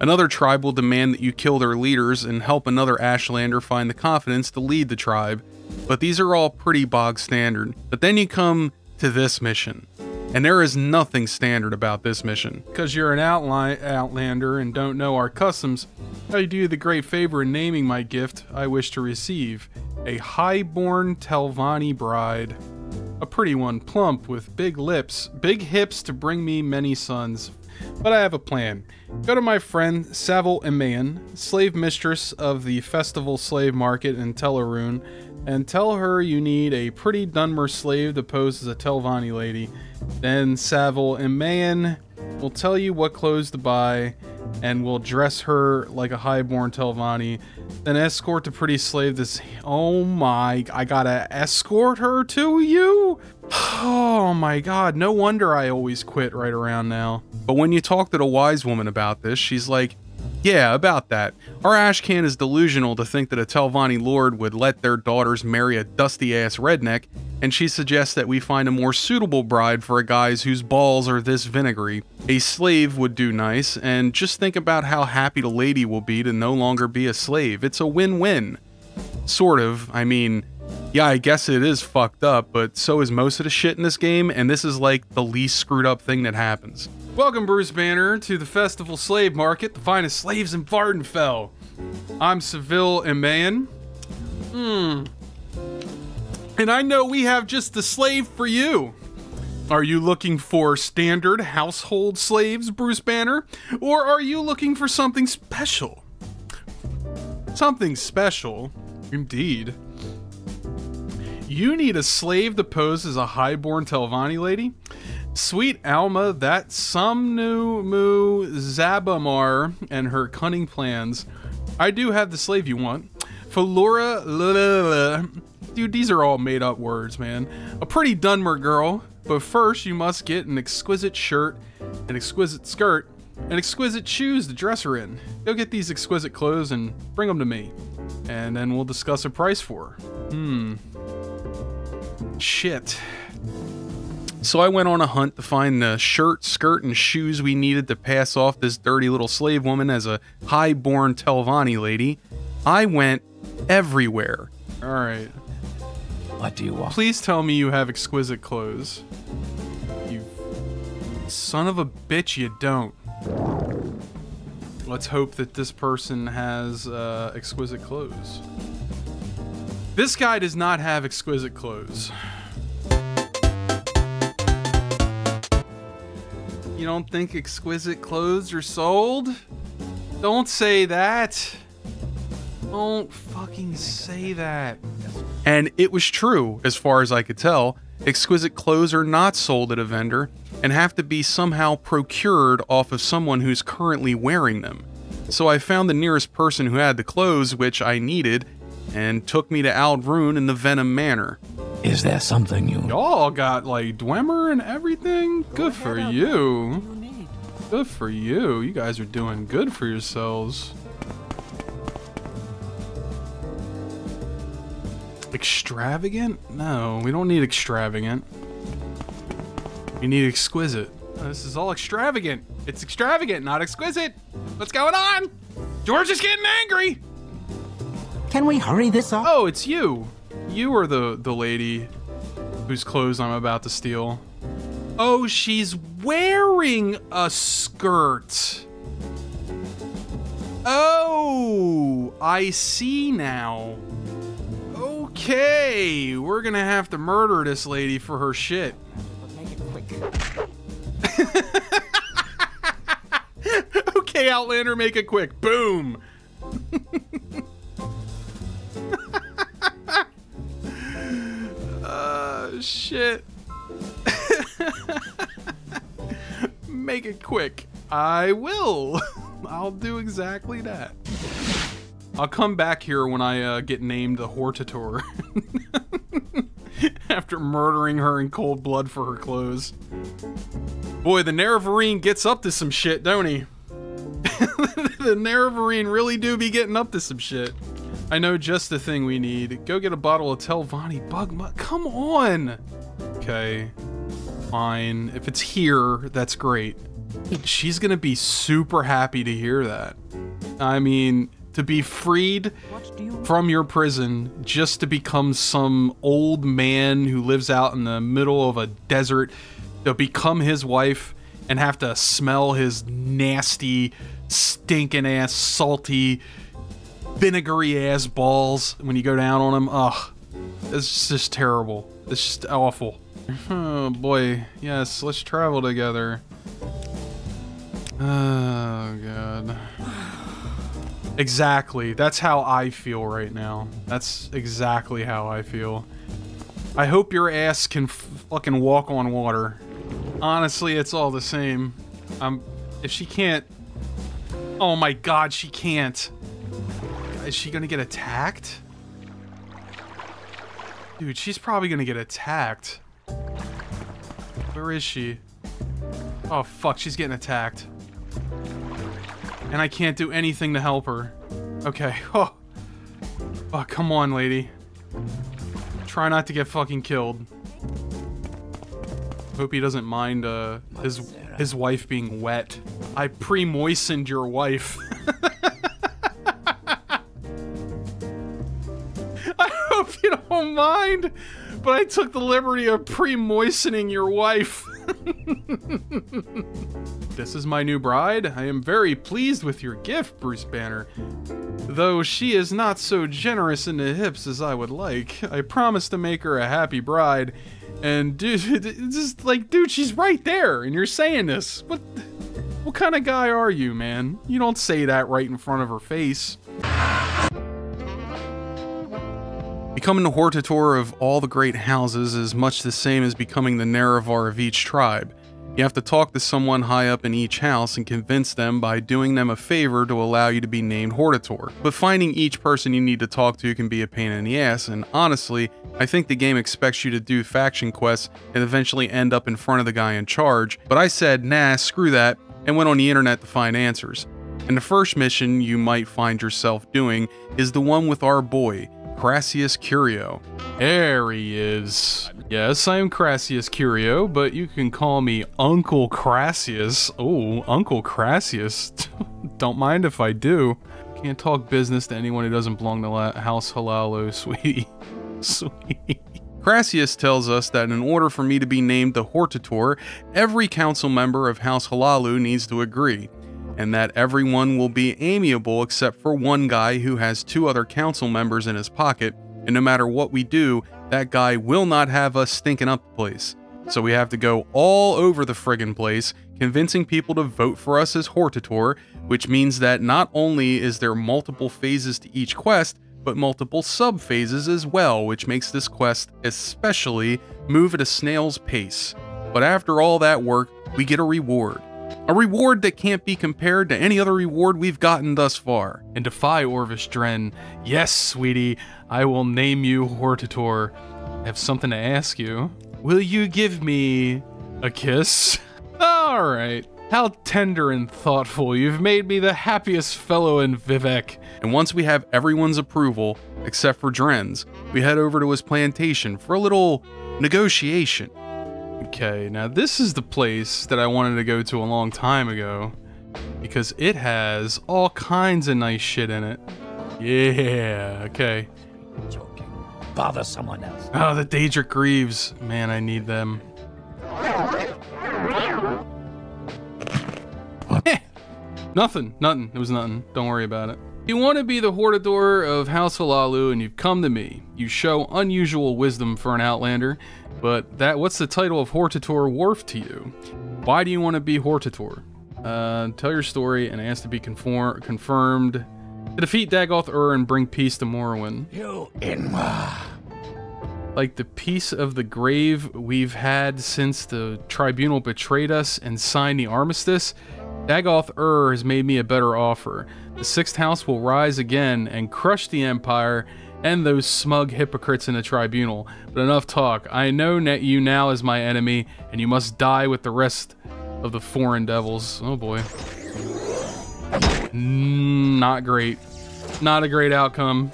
Another tribe will demand that you kill their leaders and help another Ashlander find the confidence to lead the tribe, but these are all pretty bog standard. But then you come to this mission, and there is nothing standard about this mission. Because you're an outli- Outlander and don't know our customs, I do you the great favor in naming my gift I wish to receive, a highborn Telvanni bride. A pretty one, plump, with big lips, big hips to bring me many sons. But I have a plan. Go to my friend Savil Emayan, slave mistress of the festival slave market in Tellarune, and tell her you need a pretty Dunmer slave to pose as a Telvanni lady. Then Saville and Mayan will tell you what clothes to buy, and will dress her like a highborn Telvanni. Then escort the pretty slave to... Oh my... I gotta escort her to you? Oh my god, no wonder I always quit right around now. But when you talk to the wise woman about this, she's like, yeah, about that. Our Ashcan is delusional to think that a Telvanni lord would let their daughters marry a dusty-ass redneck, and she suggests that we find a more suitable bride for a guys whose balls are this vinegary. A slave would do nice, and just think about how happy the lady will be to no longer be a slave. It's a win-win. Sort of. I mean, yeah, I guess it is fucked up, but so is most of the shit in this game, and this is like the least screwed up thing that happens. Welcome, Bruce Banner, to the Festival Slave Market, the finest slaves in Vardenfell. I'm Seville and Mayan. Hmm. And I know we have just the slave for you. Are you looking for standard household slaves, Bruce Banner? Or are you looking for something special? Something special, indeed. You need a slave to pose as a highborn Telvanni lady? Sweet Alma, that Somnumu Zabamar and her cunning plans. I do have the slave you want. Falora Lula. Dude, these are all made up words, man. A pretty Dunmer girl, but first you must get an exquisite shirt, an exquisite skirt, and exquisite shoes to dress her in. Go get these exquisite clothes and bring them to me, and then we'll discuss a price for her. Hmm. Shit. So I went on a hunt to find the shirt, skirt, and shoes we needed to pass off this dirty little slave woman as a high-born Telvanni lady. I went everywhere. All right. What do you want? Please tell me you have exquisite clothes. You son of a bitch, you don't. Let's hope that this person has uh, exquisite clothes. This guy does not have exquisite clothes. You don't think exquisite clothes are sold? Don't say that. Don't fucking say that. And it was true, as far as I could tell. Exquisite clothes are not sold at a vendor and have to be somehow procured off of someone who's currently wearing them. So I found the nearest person who had the clothes which I needed and took me to Ald'ruhn in the Venom Manor. Is there something you... Y'all got, like, Dwemer and everything? Good for you. Good for you. You guys are doing good for yourselves. Extravagant? No, we don't need extravagant. We need exquisite. This is all extravagant. It's extravagant, not exquisite. What's going on? George is getting angry. Can we hurry this up? Oh, it's you. You are the, the lady whose clothes I'm about to steal. Oh, she's wearing a skirt. Oh, I see now. Okay, we're gonna have to murder this lady for her shit. Make it quick. Okay, Outlander, make it quick. Boom. Uh, shit. Make it quick. I will. I'll do exactly that. I'll come back here when I uh, get named the Hortator. After murdering her in cold blood for her clothes. Boy, the Nerevarine gets up to some shit, don't he? The Nerevarine really do be getting up to some shit. I know just the thing we need. Go get a bottle of Telvanni Bug Mud. Come on! Okay. Fine. If it's here, that's great. She's gonna be super happy to hear that. I mean, to be freed from your prison just to become some old man who lives out in the middle of a desert, to become his wife and have to smell his nasty, stinking ass, salty, vinegary ass balls when you go down on them. Ugh, it's just terrible. It's just awful. Oh boy, yes, let's travel together. Oh god. Exactly. That's how I feel right now. That's exactly how I feel. I hope your ass can fucking walk on water. Honestly, it's all the same. Um, if she can't... Oh my god, she can't. Is she gonna get attacked? Dude, she's probably gonna get attacked. Where is she? Oh fuck, she's getting attacked. And I can't do anything to help her. Okay, oh. Oh, come on, lady. Try not to get fucking killed. Hope he doesn't mind uh, his, his wife being wet. I pre-moistened your wife. I hope you don't mind, but I took the liberty of pre-moistening your wife. This is my new bride. I am very pleased with your gift, Bruce Banner. Though she is not so generous in the hips as I would like. I promise to make her a happy bride. And dude, just like, dude, she's right there, and you're saying this. What, what kind of guy are you, man? You don't say that right in front of her face. Becoming the Hortator of all the great houses is much the same as becoming the Nerevar of each tribe. You have to talk to someone high up in each house and convince them by doing them a favor to allow you to be named Hortator. But finding each person you need to talk to can be a pain in the ass, and honestly, I think the game expects you to do faction quests and eventually end up in front of the guy in charge, but I said, nah, screw that, and went on the internet to find answers. And the first mission you might find yourself doing is the one with our boy, Crassius Curio. There he is. Yes, I am Crassius Curio, but you can call me Uncle Crassius. Oh, Uncle Crassius. Don't mind if I do. Can't talk business to anyone who doesn't belong to House Hlaalu, sweetie. Sweetie. Crassius tells us that in order for me to be named the Hortator, every council member of House Hlaalu needs to agree, and that everyone will be amiable except for one guy who has two other council members in his pocket, and no matter what we do, that guy will not have us stinking up the place. So we have to go all over the friggin' place, convincing people to vote for us as Hortator, which means that not only is there multiple phases to each quest, but multiple sub-phases as well, which makes this quest especially move at a snail's pace. But after all that work, we get a reward. A reward that can't be compared to any other reward we've gotten thus far. And defy Orvis Dren. Yes, sweetie, I will name you Hortator. I have something to ask you. Will you give me a kiss? All right. How tender and thoughtful. You've made me the happiest fellow in Vivec. And once we have everyone's approval, except for Dren's, we head over to his plantation for a little negotiation. Okay, now this is the place that I wanted to go to a long time ago because it has all kinds of nice shit in it. Yeah, okay. Joking. Bother someone else. Oh, the Daedric Greaves. Man, I need them. Nothing, nothing. It was nothing. Don't worry about it. You want to be the Hortator of House Hlaalu, and you've come to me. You show unusual wisdom for an Outlander, but that what's the title of Hortator worth to you? Why do you want to be Hortator? Uh, tell your story and ask to be conform confirmed to defeat Dagoth Ur and bring peace to Morrowind. You Inwa. Like the peace of the grave we've had since the Tribunal betrayed us and signed the armistice, Dagoth Ur has made me a better offer. The Sixth House will rise again and crush the Empire and those smug hypocrites in the Tribunal. But enough talk. I know that you now is my enemy, and you must die with the rest of the foreign devils. Oh boy. Mm, not great. Not a great outcome.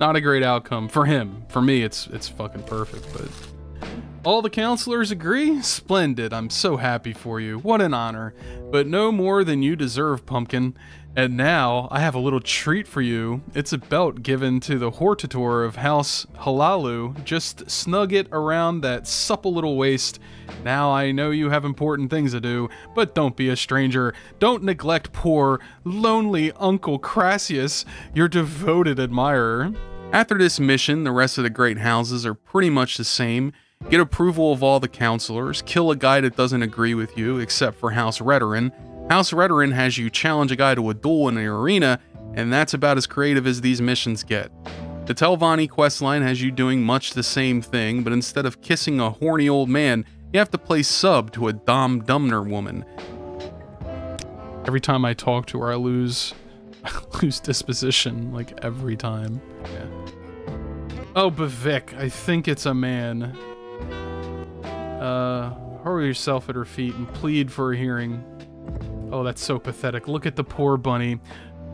Not a great outcome. For him. For me, it's it's fucking perfect, but... All the counselors agree? Splendid. I'm so happy for you. What an honor. But no more than you deserve, Pumpkin. And now, I have a little treat for you. It's a belt given to the Hortator of House Hlaalu. Just snug it around that supple little waist. Now I know you have important things to do, but don't be a stranger. Don't neglect poor, lonely Uncle Crassius, your devoted admirer. After this mission, the rest of the great houses are pretty much the same. Get approval of all the counselors, kill a guy that doesn't agree with you, except for House Redoran, House Redoran has you challenge a guy to a duel in an arena, and that's about as creative as these missions get. The Telvanni questline has you doing much the same thing, but instead of kissing a horny old man, you have to play sub to a Dom Dumner woman. Every time I talk to her, I lose, I lose disposition, like every time. Yeah. Oh, Vivec, I think it's a man. Uh, hurl yourself at her feet and plead for a hearing. Oh, that's so pathetic. Look at the poor bunny.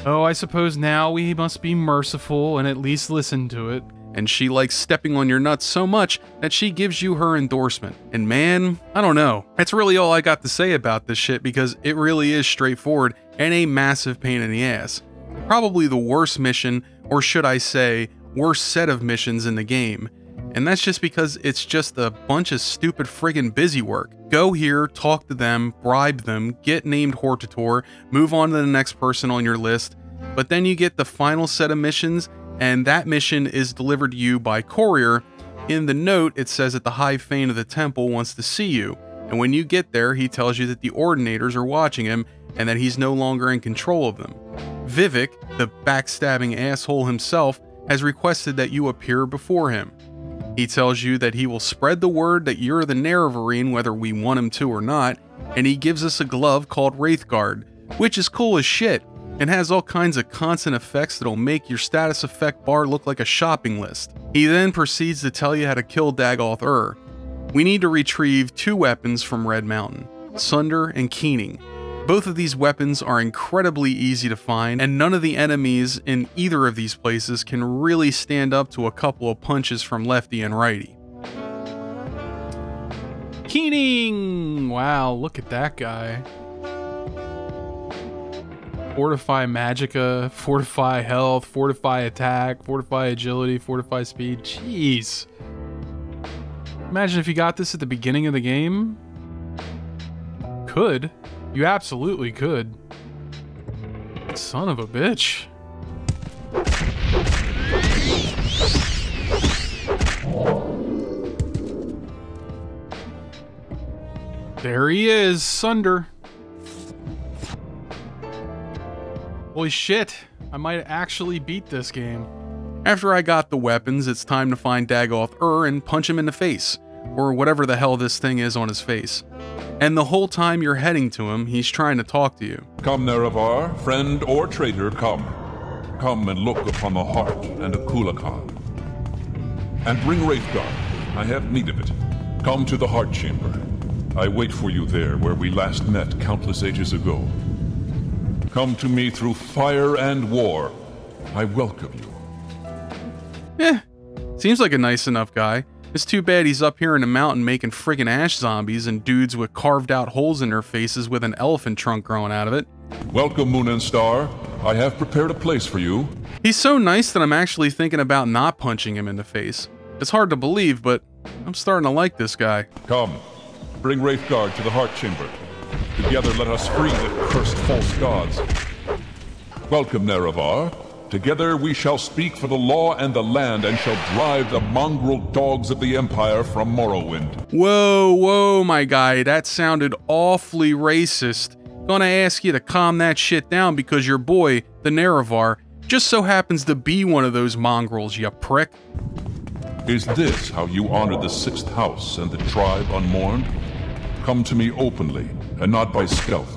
Oh, I suppose now we must be merciful and at least listen to it. And she likes stepping on your nuts so much that she gives you her endorsement. And man, I don't know. That's really all I got to say about this shit, because it really is straightforward and a massive pain in the ass. Probably the worst mission, or should I say, worst set of missions in the game. And that's just because it's just a bunch of stupid friggin' busy work. Go here, talk to them, bribe them, get named Hortator, move on to the next person on your list, but then you get the final set of missions, and that mission is delivered to you by courier. In the note, it says that the High Thane of the temple wants to see you, and when you get there, he tells you that the Ordinators are watching him, and that he's no longer in control of them. Vivec, the backstabbing asshole himself, has requested that you appear before him. He tells you that he will spread the word that you're the Nerevarine whether we want him to or not, and he gives us a glove called Wraithguard, which is cool as shit, and has all kinds of constant effects that'll make your status effect bar look like a shopping list. He then proceeds to tell you how to kill Dagoth Ur. We need to retrieve two weapons from Red Mountain, Sunder and Keening. Both of these weapons are incredibly easy to find, and none of the enemies in either of these places can really stand up to a couple of punches from lefty and righty. Keening! Wow, look at that guy. Fortify Magicka, Fortify Health, Fortify Attack, Fortify Agility, Fortify Speed. Jeez. Imagine if you got this at the beginning of the game. Could. You absolutely could. Son of a bitch. There he is, Sunder. Holy shit, I might actually beat this game. After I got the weapons, it's time to find Dagoth Ur and punch him in the face, or whatever the hell this thing is on his face. And the whole time you're heading to him, he's trying to talk to you. Come, Nerevar, friend or traitor, come. Come and look upon the heart and Akulakan. And bring Wraithguard. I have need of it. Come to the heart chamber. I wait for you there where we last met countless ages ago. Come to me through fire and war. I welcome you. Eh, seems like a nice enough guy. It's too bad he's up here in the mountain making friggin' ash zombies and dudes with carved out holes in their faces with an elephant trunk growing out of it. Welcome, Moon and Star. I have prepared a place for you. He's so nice that I'm actually thinking about not punching him in the face. It's hard to believe, but I'm starting to like this guy. Come, bring Wraithguard to the heart chamber. Together let us free the cursed false gods. Welcome, Nerevar. Together we shall speak for the law and the land, and shall drive the mongrel dogs of the Empire from Morrowind. Whoa, whoa, my guy, that sounded awfully racist. Gonna ask you to calm that shit down, because your boy, the Nerevar, just so happens to be one of those mongrels, you prick. Is this how you honor the Sixth House and the tribe unmourned? Come to me openly, and not by stealth.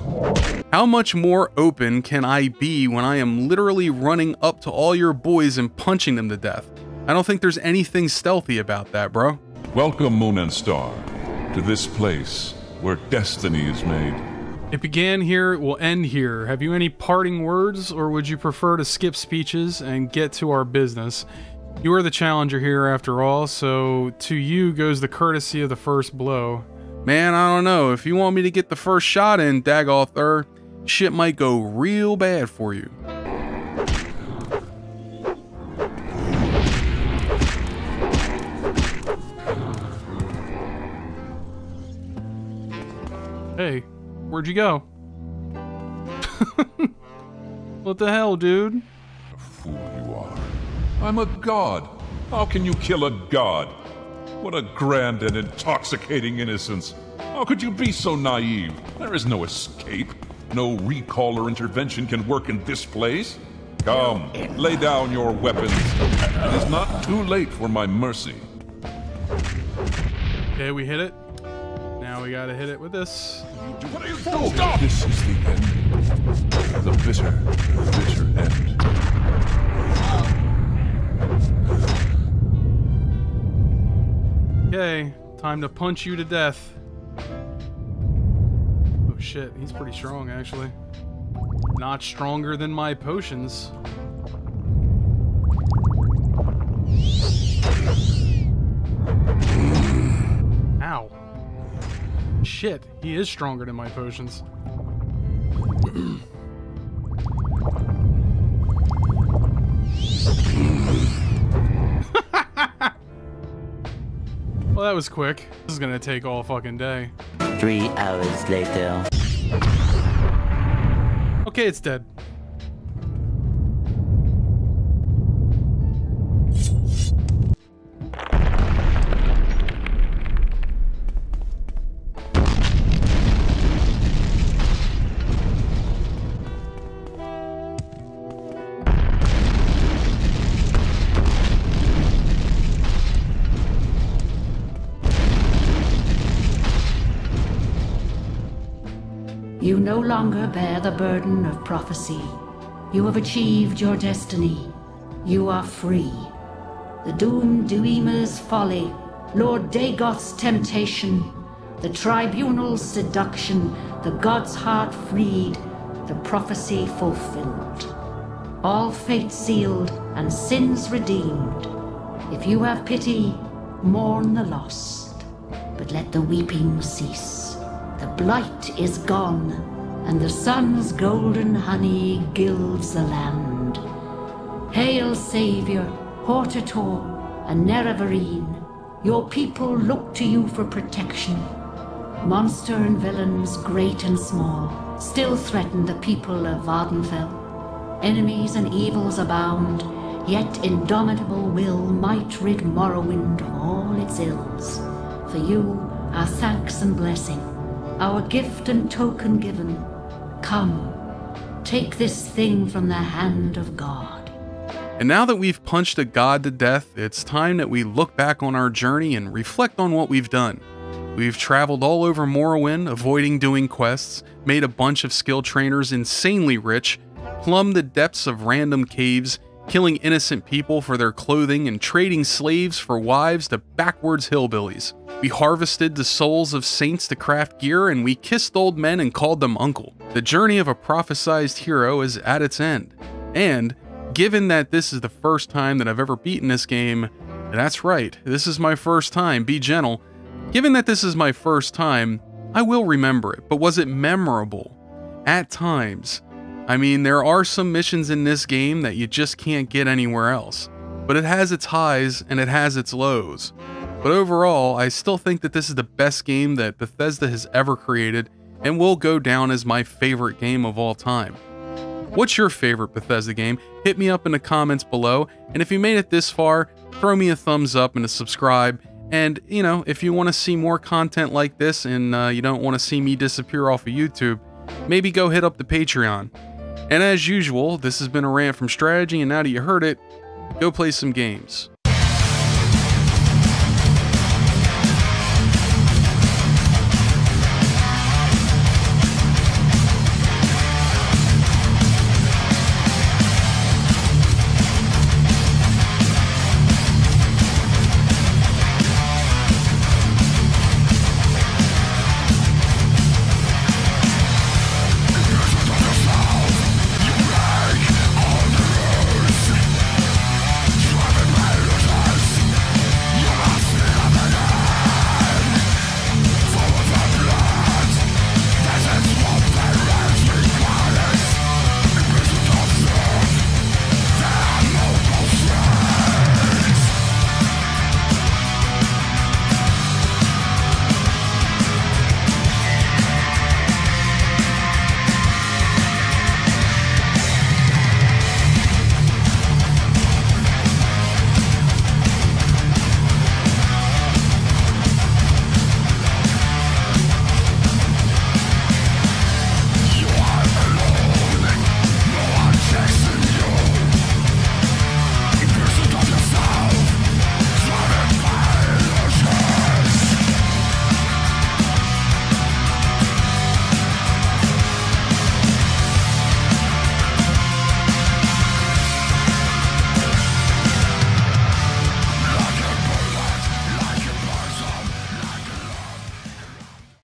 How much more open can I be when I am literally running up to all your boys and punching them to death? I don't think there's anything stealthy about that, bro. Welcome, Moon and Star, to this place where destiny is made. It began here, it will end here. Have you any parting words, or would you prefer to skip speeches and get to our business? You are the challenger here after all, so to you goes the courtesy of the first blow. Man, I don't know. If you want me to get the first shot in, Dagoth Ur, shit might go real bad for you. Hey, where'd you go? What the hell, dude? A fool you are. I'm a god. How can you kill a god? What a grand and intoxicating innocence. How could you be so naive? There is no escape. No recall or intervention can work in this place. Come, lay down your weapons. It is not too late for my mercy. Okay, we hit it. Now we gotta hit it with this. What are you doing? Stop! This is the end. The bitter, bitter end. Okay, time to punch you to death. Oh shit, he's pretty strong actually. Not stronger than my potions. Ow. Shit, he is stronger than my potions. Well, that was quick. This is gonna take all fucking day. Three hours later. Okay, it's dead. You no longer bear the burden of prophecy. You have achieved your destiny. You are free. The doomed Dwemer's folly, Lord Dagoth's temptation, the Tribunal's seduction, the God's heart freed, the prophecy fulfilled. All fate sealed and sins redeemed. If you have pity, mourn the lost, but let the weeping cease. The blight is gone, and the sun's golden honey gilds the land. Hail, Savior, Hortator, and Nerevarine, your people look to you for protection. Monster and villains, great and small, still threaten the people of Vardenfell. Enemies and evils abound, yet indomitable will might rid Morrowind of all its ills. For you, our thanks and blessing. Our gift and token given. Come, take this thing from the hand of God. And now that we've punched a god to death, it's time that we look back on our journey and reflect on what we've done. We've traveled all over Morrowind, avoiding doing quests, made a bunch of skill trainers insanely rich, plumbed the depths of random caves, killing innocent people for their clothing and trading slaves for wives to backwards hillbillies. We harvested the souls of saints to craft gear, and we kissed old men and called them uncle. The journey of a prophesized hero is at its end. And given that this is the first time that I've ever beaten this game, that's right, this is my first time, be gentle. Given that this is my first time, I will remember it, but was it memorable? At times. I mean, there are some missions in this game that you just can't get anywhere else, but it has its highs and it has its lows. But overall, I still think that this is the best game that Bethesda has ever created and will go down as my favorite game of all time. What's your favorite Bethesda game? Hit me up in the comments below, and if you made it this far, throw me a thumbs up and a subscribe. And, you know, if you want to see more content like this and uh, you don't want to see me disappear off of YouTube, maybe go hit up the Patreon. And as usual, this has been a rant from Strategy, and now that you heard it, go play some games.